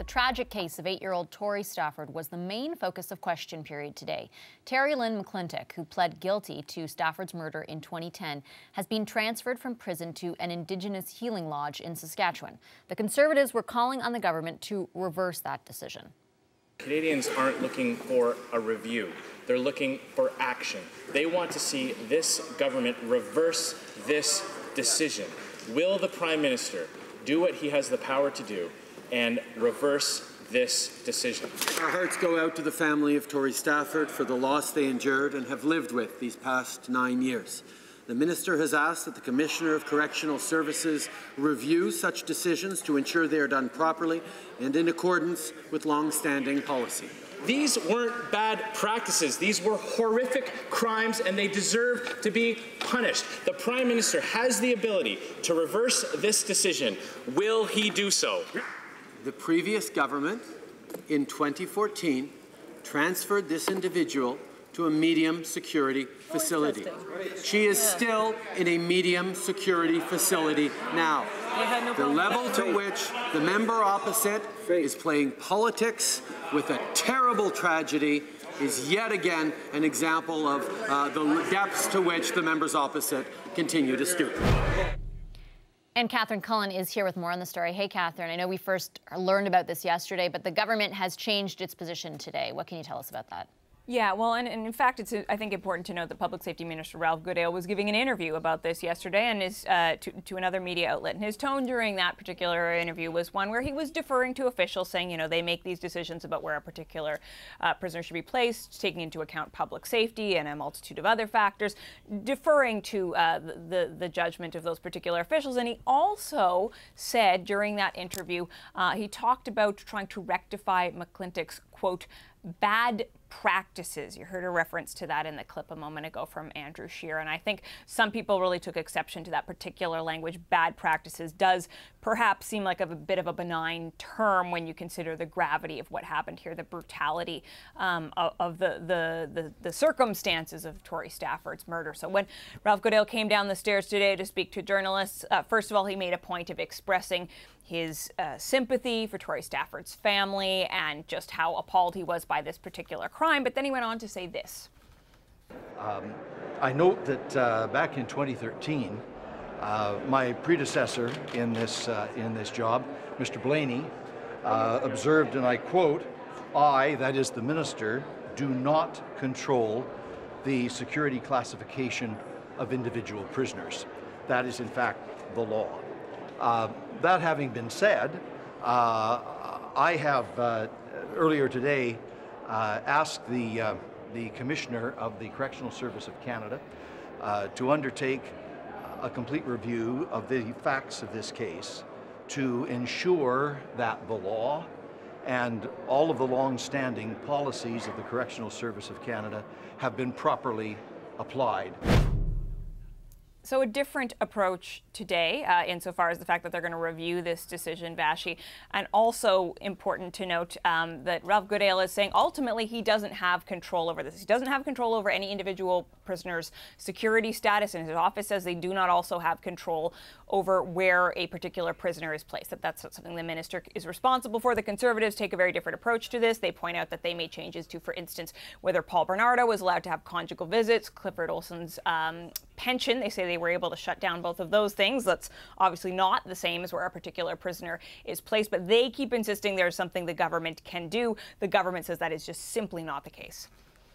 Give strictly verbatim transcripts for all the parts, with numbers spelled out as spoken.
The tragic case of eight-year-old Tori Stafford was the main focus of Question Period today. Terri-Lynne McClintic, who pled guilty to Stafford's murder in twenty ten, has been transferred from prison to an Indigenous healing lodge in Saskatchewan. The Conservatives were calling on the government to reverse that decision. Canadians aren't looking for a review. They're looking for action. They want to see this government reverse this decision. Will the Prime Minister do what he has the power to do and reverse this decision? Our hearts go out to the family of Tori Stafford for the loss they endured and have lived with these past nine years. The Minister has asked that the Commissioner of Correctional Services review such decisions to ensure they are done properly and in accordance with long-standing policy. These weren't bad practices. These were horrific crimes, and they deserve to be punished. The Prime Minister has the ability to reverse this decision. Will he do so? The previous government, in twenty fourteen, transferred this individual to a medium security facility. She is still in a medium security facility now. The level to which the member opposite is playing politics with a terrible tragedy is yet again an example of uh, the depths to which the members opposite continue to stoop. And Catherine Cullen is here with more on the story. Hey, Catherine, I know we first learned about this yesterday, but the government has changed its position today. What can you tell us about that? Yeah, well, and, and in fact, it's, I think, important to note that Public Safety Minister Ralph Goodale was giving an interview about this yesterday and is, uh, to, to another media outlet. And his tone during that particular interview was one where he was deferring to officials, saying, you know, they make these decisions about where a particular uh, prisoner should be placed, taking into account public safety and a multitude of other factors, deferring to uh, the, the judgment of those particular officials. And he also said during that interview, uh, he talked about trying to rectify McClintic's, quote, bad practices. You heard a reference to that in the clip a moment ago from Andrew Scheer, and I think some people really took exception to that particular language. Bad practices does perhaps seem like a bit of a benign term when you consider the gravity of what happened here, the brutality um, of, of the, the, the, the circumstances of Tori Stafford's murder. So when Ralph Goodale came down the stairs today to speak to journalists, uh, first of all, he made a point of expressing his uh, sympathy for Tori Stafford's family and just how appalled he was by this particular crime, but then he went on to say this. Um, I note that uh, back in twenty thirteen, uh, my predecessor in this, uh, in this job, Mister Blaney, uh, observed, and I quote, I, that is the minister, do not control the security classification of individual prisoners. That is, in fact, the law. Uh, that having been said, uh, I have uh, earlier today uh, asked the, uh, the Commissioner of the Correctional Service of Canada uh, to undertake a complete review of the facts of this case to ensure that the law and all of the long-standing policies of the Correctional Service of Canada have been properly applied. So a different approach today, uh, insofar as the fact that they're going to review this decision, Vassy, and also important to note um, that Ralph Goodale is saying ultimately he doesn't have control over this. He doesn't have control over any individual prisoner's security status, and his office says they do not also have control over where a particular prisoner is placed. That that's something the minister is responsible for. The Conservatives take a very different approach to this. They point out that they made changes to, for instance, whether Paul Bernardo was allowed to have conjugal visits, Clifford Olsen's um, pension. They say they were able to shut down both of those things. That's obviously not the same as where a particular prisoner is placed, but they keep insisting there's something the government can do. The government says that is just simply not the case.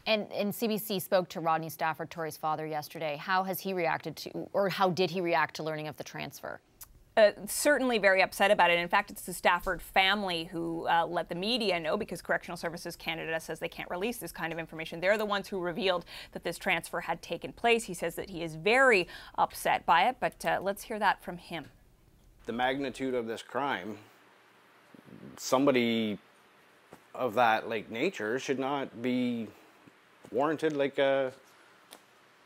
And, and C B C spoke to Rodney Stafford, Tori's father, yesterday. How has he reacted to, or how did he react to learning of the transfer? Uh, certainly very upset about it. In fact, it's the Stafford family who uh, let the media know, because Correctional Services Canada says they can't release this kind of information. They're the ones who revealed that this transfer had taken place. He says that he is very upset by it, but uh, let's hear that from him. The magnitude of this crime, somebody of that like nature should not be warranted like a,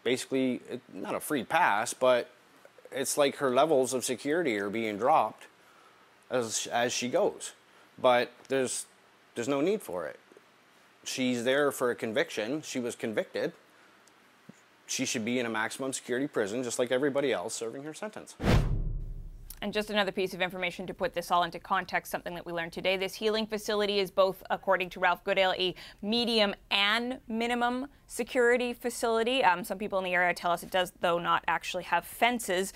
basically, not a free pass, but it's like her levels of security are being dropped as as she goes, but there's there's no need for it. She's there for a conviction. She was convicted. She should be in a maximum security prison just like everybody else serving her sentence. And just another piece of information to put this all into context, something that we learned today. This healing facility is both, according to Ralph Goodale, a medium and minimum security facility. Um, some people in the area tell us it does, though, not actually have fences.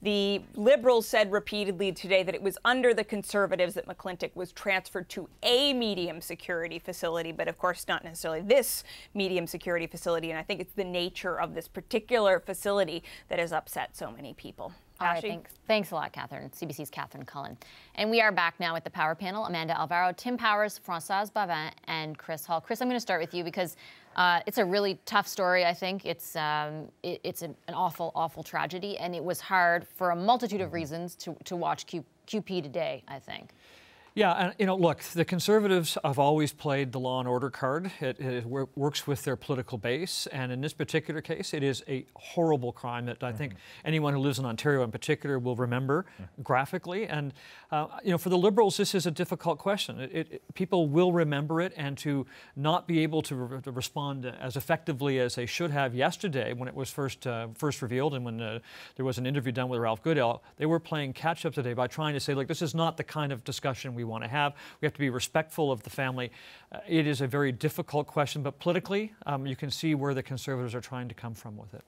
The Liberals said repeatedly today that it was under the Conservatives that McClintic was transferred to a medium security facility, but of course not necessarily this medium security facility. And I think it's the nature of this particular facility that has upset so many people. All right, thanks. Thanks a lot, Catherine. C B C's Catherine Cullen. And we are back now with the Power Panel. Amanda Alvaro, Tim Powers, Françoise Bavin, and Chris Hall. Chris, I'm going to start with you because uh, it's a really tough story, I think. It's, um, it, it's an, an awful, awful tragedy, and it was hard for a multitude of reasons to, to watch Q, QP today, I think. Yeah, and, you know, look, the Conservatives have always played the law and order card. It, it works with their political base, and in this particular case, it is a horrible crime that I mm-hmm. think anyone who lives in Ontario in particular will remember mm-hmm. graphically. And, uh, you know, for the Liberals, this is a difficult question. It, it, people will remember it, and to not be able to, re to respond as effectively as they should have yesterday when it was first, uh, first revealed and when uh, there was an interview done with Ralph Goodale, they were playing catch-up today by trying to say, look, this is not the kind of discussion we We want to have. We have to be respectful of the family. Uh, it is a very difficult question, but politically, um, you can see where the Conservatives are trying to come from with it.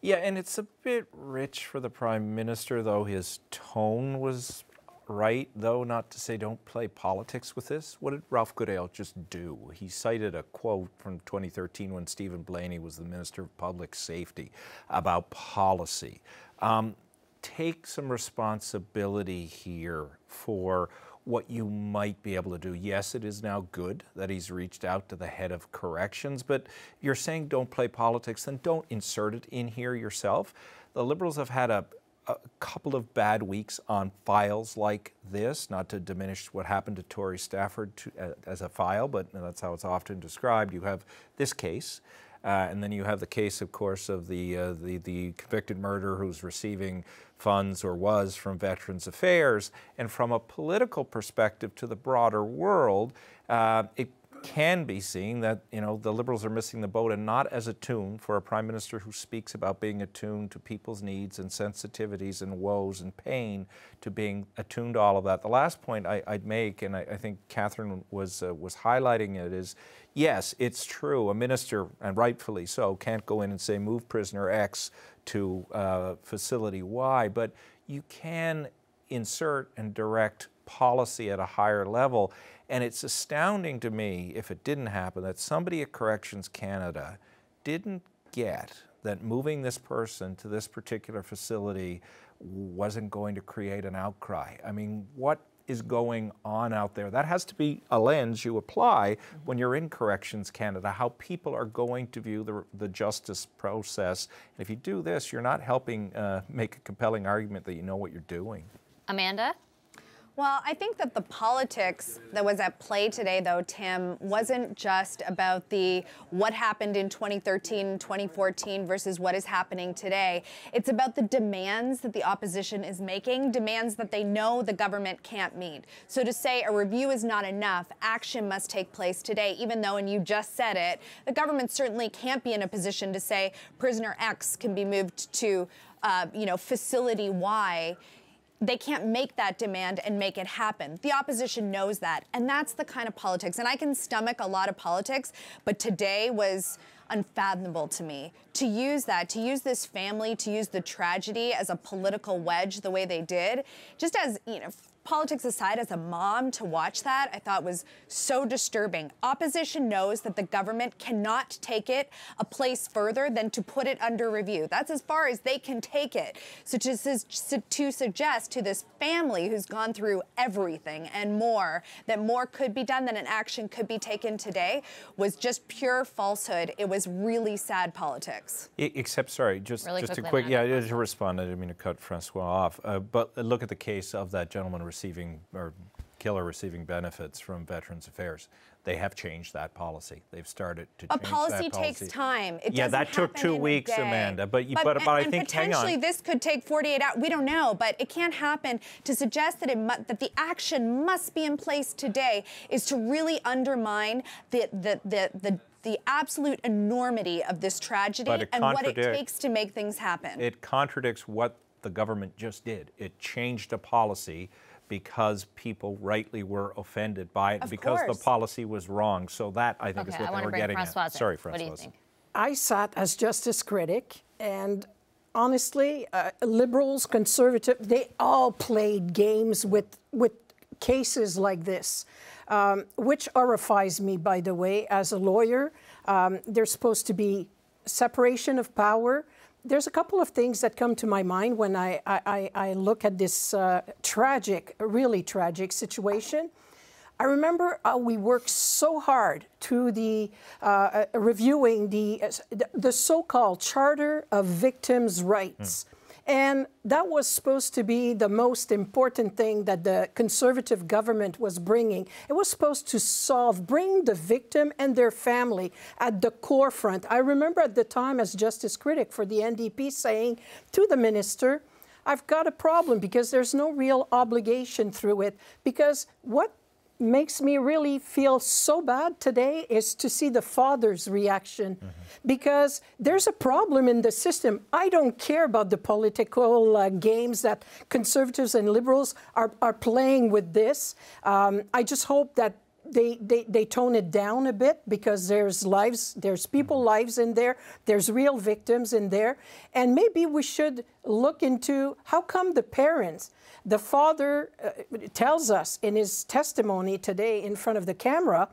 Yeah, and it's a bit rich for the Prime Minister, though. His tone was right, though, not to say don't play politics with this. What did Ralph Goodale just do? He cited a quote from twenty thirteen when Stephen Blaney was the Minister of Public Safety about policy. Um, take some responsibility here for what you might be able to do. Yes, it is now good that he's reached out to the head of corrections, but you're saying don't play politics, then don't insert it in here yourself. The Liberals have had a, a couple of bad weeks on files like this, not to diminish what happened to Tori Stafford to, uh, as a file, but that's how it's often described. You have this case. Uh, and then you have the case, of course, of the, uh, the, the convicted murderer who's receiving funds or was from Veterans Affairs. And from a political perspective to the broader world, uh, it can be seen that, you know, the Liberals are missing the boat, and not as attuned for a Prime Minister who speaks about being attuned to people's needs and sensitivities and woes and pain, to being attuned to all of that. The last point I, I'd make, and I, I think Catherine was, uh, was highlighting it, is yes, it's true, a minister, and rightfully so, can't go in and say move prisoner X to uh, facility Y, but you can insert and direct policy at a higher level. And it's astounding to me, if it didn't happen, that somebody at Corrections Canada didn't get that moving this person to this particular facility wasn't going to create an outcry. I mean, what is going on out there? That has to be a lens you apply when you're in Corrections Canada, how people are going to view the, the justice process. And if you do this, you're not helping uh, make a compelling argument that you know what you're doing. Amanda? Well, I think that the politics that was at play today, though, Tim, wasn't just about the what happened in twenty thirteen, twenty fourteen versus what is happening today. It's about the demands that the opposition is making, demands that they know the government can't meet. So to say a review is not enough, action must take place today, even though, and you just said it, the government certainly can't be in a position to say prisoner X can be moved to, uh, you know, facility Y. They can't make that demand and make it happen. The opposition knows that, and that's the kind of politics. And I can stomach a lot of politics, but today was unfathomable to me. To use that, to use this family, to use the tragedy as a political wedge the way they did, just as, you know, politics aside, as a mom, to watch that, I thought was so disturbing. Opposition knows that the government cannot take it a place further than to put it under review. That's as far as they can take it. So to, su to suggest to this family who's gone through everything and more, that more could be done, that an action could be taken today, was just pure falsehood. It was really sad politics. It, except, sorry, just, really just a quick, yeah, it is to respond. I didn't mean to cut Francois off, uh, but look at the case of that gentleman receiving, or killer receiving benefits from Veterans Affairs. They have changed that policy. They've started to change that policy. A policy takes time. It yeah, that took two weeks, Amanda. But, you, but, but, and, but I and think, potentially hang on. This could take forty-eight hours. We don't know, but it can't happen. To suggest that it mu that the action must be in place today is to really undermine the the the. the the absolute enormity of this tragedy and what it takes to make things happen. It contradicts what the government just did. It changed a policy because people rightly were offended by it, of because course. the policy was wrong. So that, I think, okay, is what I they were getting Françoise at. In. Sorry, Françoise. What do you think? I sat as justice critic, and honestly, uh, liberals, conservatives, they all played games with, with cases like this, um, which horrifies me, by the way, as a lawyer. Um, there's supposed to be separation of power. There's a couple of things that come to my mind when I, I, I look at this uh, tragic, really tragic situation. I remember uh, we worked so hard to the uh, uh, reviewing the, uh, the so-called Charter of Victims' Rights. Mm. And that was supposed to be the most important thing that the Conservative government was bringing. It was supposed to solve, bring the victim and their family at the core front. I remember at the time as justice critic for the N D P saying to the minister, I've got a problem because there's no real obligation through it. Because what makes me really feel so bad today is to see the father's reaction, mm-hmm. because there's a problem in the system. I don't care about the political uh, games that conservatives and liberals are, are playing with this. Um, I just hope that They, they, they tone it down a bit, because there's lives, there's people lives in there, there's real victims in there. And maybe we should look into how come the parents, the father uh, tells us in his testimony today in front of the camera,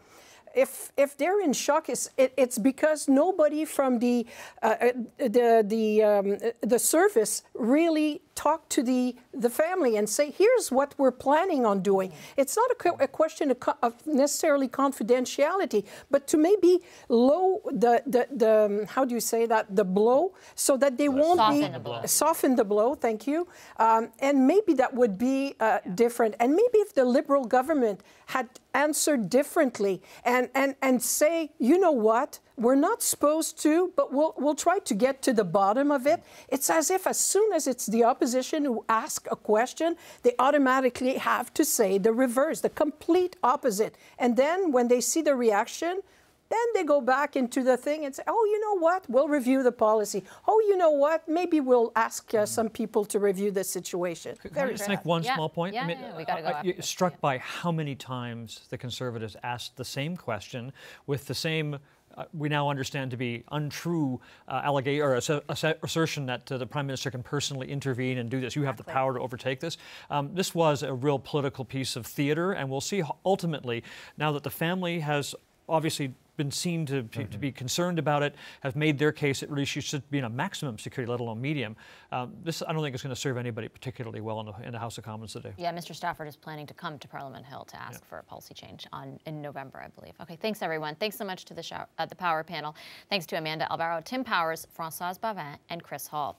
if, if they're in shock, it's, it, it's because nobody from the, uh, the, the, um, the service really talk to the, the family and say, here's what we're planning on doing. It's not a, a question of, of necessarily confidentiality, but to maybe low the, the, the, how do you say that, the blow, so that they won't soften be, the blow. soften the blow, thank you, um, and maybe that would be uh, different. And maybe if the Liberal government had answered differently and, and, and say, you know what, we're not supposed to, but we'll, we'll try to get to the bottom of it. It's as if as soon as it's the opposition who ask a question, they automatically have to say the reverse, the complete opposite. And then when they see the reaction, then they go back into the thing and say, oh, you know what, we'll review the policy. Oh, you know what, maybe we'll ask uh, some people to review the situation. Could, could I just make one yeah. small point? Yeah, I mean, yeah, we gotta go I, I, struck yeah. by how many times the Conservatives asked the same question with the same Uh, we now understand to be untrue uh, allegation or ass ass assertion that uh, the Prime Minister can personally intervene and do this. You have exactly. the power to overtake this. Um, this was a real political piece of theater, and we'll see ultimately, now that the family has obviously been seen to, to, mm-hmm. to be concerned about it, have made their case that really she should be in a maximum security, let alone medium. Um, this, I don't think, is going to serve anybody particularly well in the, in the House of Commons today. Yeah, Mister Stafford is planning to come to Parliament Hill to ask yeah. for a policy change on in November, I believe. Okay, thanks, everyone. Thanks so much to the, show, uh, the Power panel. Thanks to Amanda Alvaro, Tim Powers, Françoise Bavin, and Chris Hall.